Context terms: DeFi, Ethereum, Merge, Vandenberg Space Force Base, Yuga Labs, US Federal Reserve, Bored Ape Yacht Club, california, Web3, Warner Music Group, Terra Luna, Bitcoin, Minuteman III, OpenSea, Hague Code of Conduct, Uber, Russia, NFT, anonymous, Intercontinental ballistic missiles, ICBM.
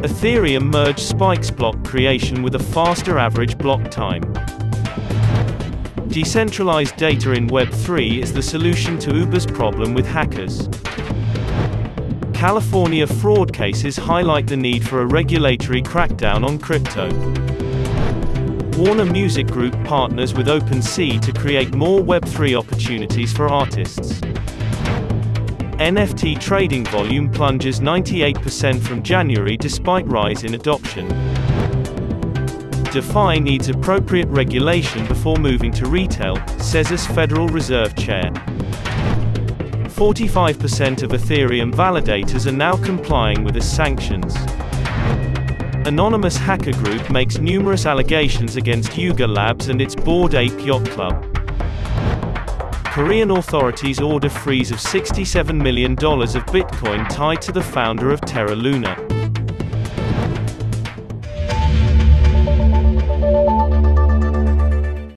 Ethereum merged Spike's block creation with a faster average block time. Decentralized data in Web3 is the solution to Uber's problem with hackers. California fraud cases highlight the need for a regulatory crackdown on crypto. Warner Music Group partners with OpenSea to create more Web3 opportunities for artists. NFT trading volume plunges 98% from January despite rise in adoption. DeFi needs appropriate regulation before moving to retail, says as Federal Reserve Chair. 45% of Ethereum validators are now complying with its sanctions. Anonymous hacker group makes numerous allegations against Yuga Labs and its Bored Ape Yacht Club. Korean authorities order freeze of $67 million of Bitcoin tied to the founder of Terra Luna.